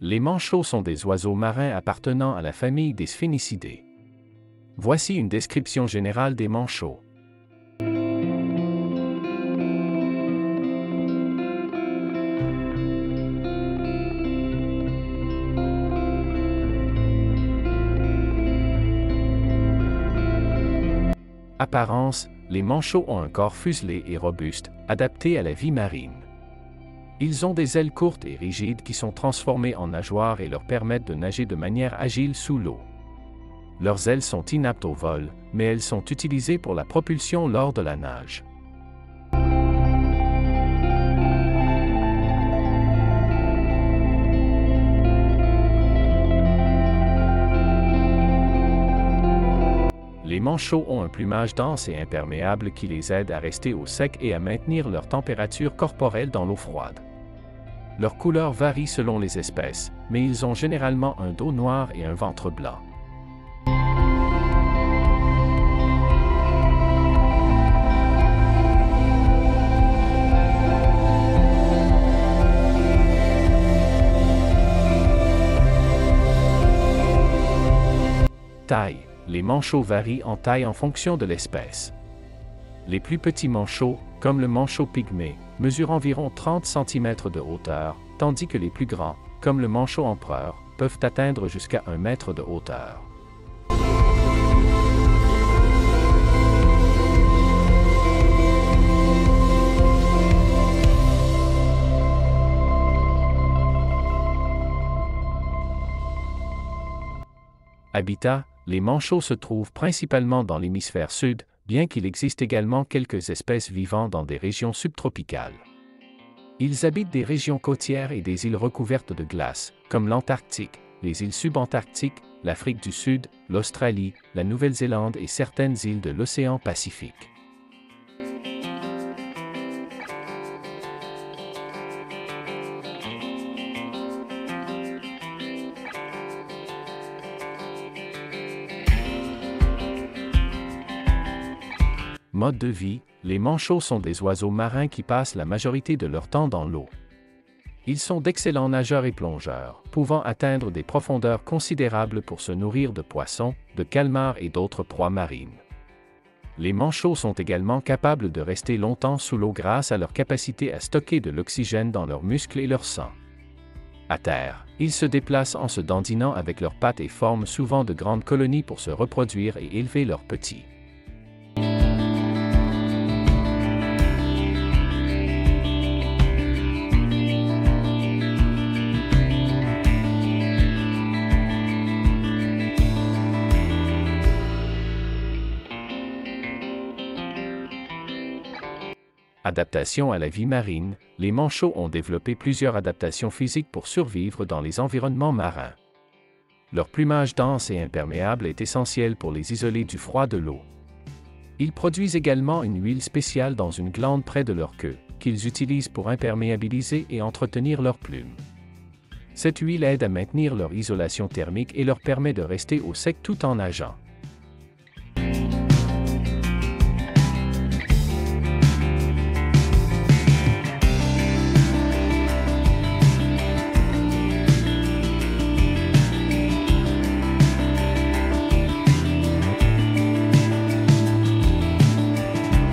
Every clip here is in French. Les manchots sont des oiseaux marins appartenant à la famille des Sphénicidés. Voici une description générale des manchots. Apparence, les manchots ont un corps fuselé et robuste, adapté à la vie marine. Ils ont des ailes courtes et rigides qui sont transformées en nageoires et leur permettent de nager de manière agile sous l'eau. Leurs ailes sont inaptes au vol, mais elles sont utilisées pour la propulsion lors de la nage. Les manchots ont un plumage dense et imperméable qui les aide à rester au sec et à maintenir leur température corporelle dans l'eau froide. Leur couleur varie selon les espèces, mais ils ont généralement un dos noir et un ventre blanc. Taille. Les manchots varient en taille en fonction de l'espèce. Les plus petits manchots, comme le manchot pygmée, mesurent environ 30 cm de hauteur, tandis que les plus grands, comme le manchot empereur, peuvent atteindre jusqu'à 1 mètre de hauteur. Habitat. Les manchots se trouvent principalement dans l'hémisphère sud, bien qu'il existe également quelques espèces vivant dans des régions subtropicales. Ils habitent des régions côtières et des îles recouvertes de glace, comme l'Antarctique, les îles subantarctiques, l'Afrique du Sud, l'Australie, la Nouvelle-Zélande et certaines îles de l'océan Pacifique. Mode de vie, les manchots sont des oiseaux marins qui passent la majorité de leur temps dans l'eau. Ils sont d'excellents nageurs et plongeurs, pouvant atteindre des profondeurs considérables pour se nourrir de poissons, de calmars et d'autres proies marines. Les manchots sont également capables de rester longtemps sous l'eau grâce à leur capacité à stocker de l'oxygène dans leurs muscles et leur sang. À terre, ils se déplacent en se dandinant avec leurs pattes et forment souvent de grandes colonies pour se reproduire et élever leurs petits. Adaptation à la vie marine, les manchots ont développé plusieurs adaptations physiques pour survivre dans les environnements marins. Leur plumage dense et imperméable est essentiel pour les isoler du froid de l'eau. Ils produisent également une huile spéciale dans une glande près de leur queue, qu'ils utilisent pour imperméabiliser et entretenir leurs plumes. Cette huile aide à maintenir leur isolation thermique et leur permet de rester au sec tout en nageant.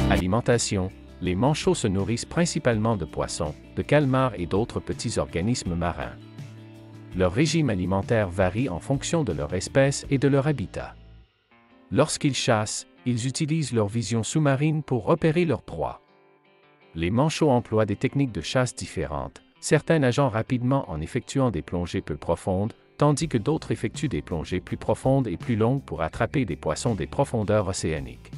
Alimentation, les manchots se nourrissent principalement de poissons, de calmars et d'autres petits organismes marins. Leur régime alimentaire varie en fonction de leur espèce et de leur habitat. Lorsqu'ils chassent, ils utilisent leur vision sous-marine pour repérer leurs proies. Les manchots emploient des techniques de chasse différentes, certains nageant rapidement en effectuant des plongées peu profondes, tandis que d'autres effectuent des plongées plus profondes et plus longues pour attraper des poissons des profondeurs océaniques.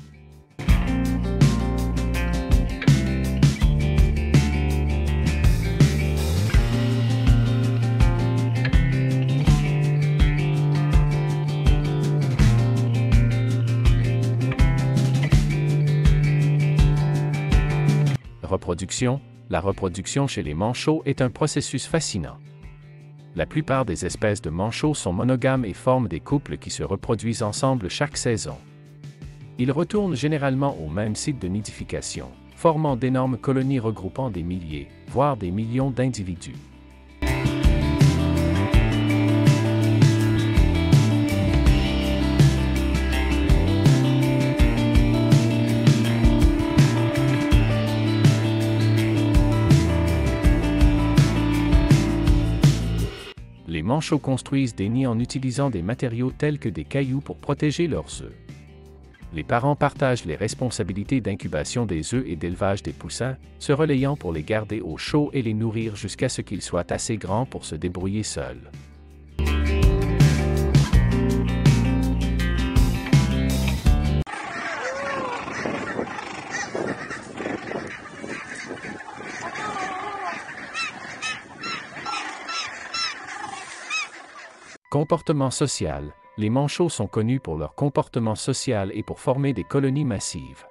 Reproduction. La reproduction chez les manchots est un processus fascinant. la plupart des espèces de manchots sont monogames et forment des couples qui se reproduisent ensemble chaque saison. Ils retournent généralement au même site de nidification, formant d'énormes colonies regroupant des milliers, voire des millions d'individus. Les manchots construisent des nids en utilisant des matériaux tels que des cailloux pour protéger leurs œufs. Les parents partagent les responsabilités d'incubation des œufs et d'élevage des poussins, se relayant pour les garder au chaud et les nourrir jusqu'à ce qu'ils soient assez grands pour se débrouiller seuls. Comportement social. Les manchots sont connus pour leur comportement social et pour former des colonies massives.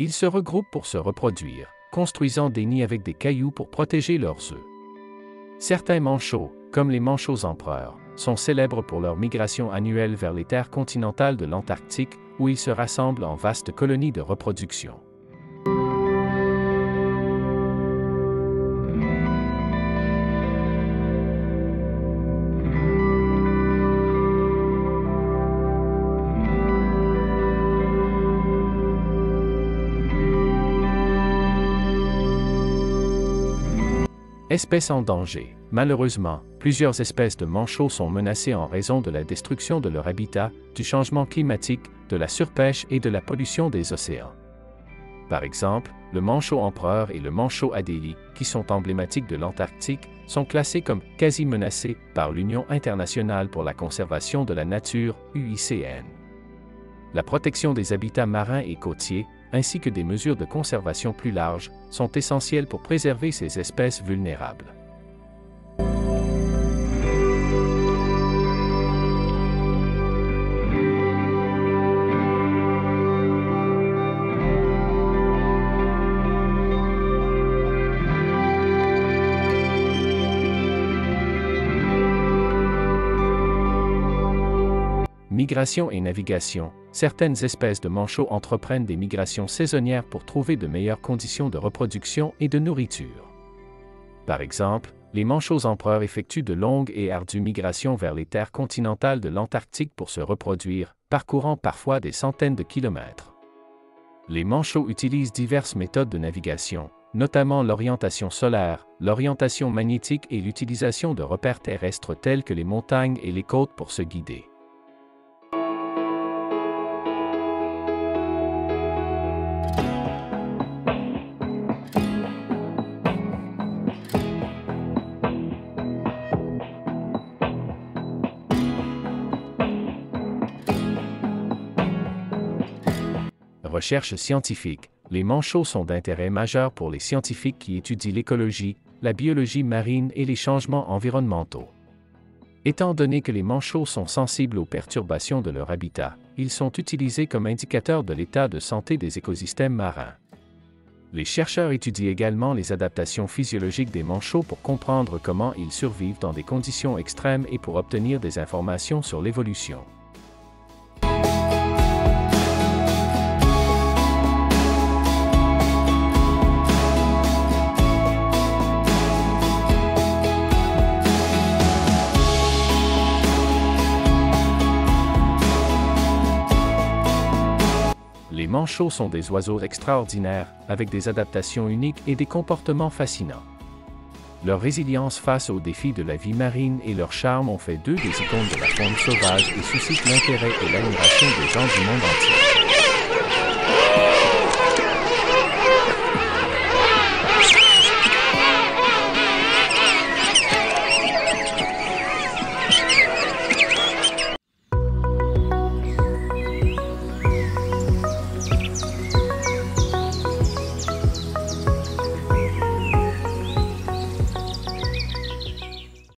Ils se regroupent pour se reproduire, construisant des nids avec des cailloux pour protéger leurs œufs. Certains manchots, comme les manchots empereurs, sont célèbres pour leur migration annuelle vers les terres continentales de l'Antarctique, où ils se rassemblent en vastes colonies de reproduction. Espèces en danger. Malheureusement, plusieurs espèces de manchots sont menacées en raison de la destruction de leur habitat, du changement climatique, de la surpêche et de la pollution des océans. Par exemple, le manchot empereur et le manchot adélie, qui sont emblématiques de l'Antarctique, sont classés comme « quasi menacés » par l'Union internationale pour la conservation de la nature, UICN. La protection des habitats marins et côtiers, ainsi que des mesures de conservation plus larges, sont essentielles pour préserver ces espèces vulnérables. Migration et navigation. Certaines espèces de manchots entreprennent des migrations saisonnières pour trouver de meilleures conditions de reproduction et de nourriture. Par exemple, les manchots empereurs effectuent de longues et ardues migrations vers les terres continentales de l'Antarctique pour se reproduire, parcourant parfois des centaines de kilomètres. Les manchots utilisent diverses méthodes de navigation, notamment l'orientation solaire, l'orientation magnétique et l'utilisation de repères terrestres tels que les montagnes et les côtes pour se guider. Recherche scientifique. Les manchots sont d'intérêt majeur pour les scientifiques qui étudient l'écologie, la biologie marine et les changements environnementaux. Étant donné que les manchots sont sensibles aux perturbations de leur habitat, ils sont utilisés comme indicateurs de l'état de santé des écosystèmes marins. Les chercheurs étudient également les adaptations physiologiques des manchots pour comprendre comment ils survivent dans des conditions extrêmes et pour obtenir des informations sur l'évolution. Les manchots sont des oiseaux extraordinaires, avec des adaptations uniques et des comportements fascinants. Leur résilience face aux défis de la vie marine et leur charme ont fait d'eux des icônes de la faune sauvage et suscitent l'intérêt et l'admiration des gens du monde entier.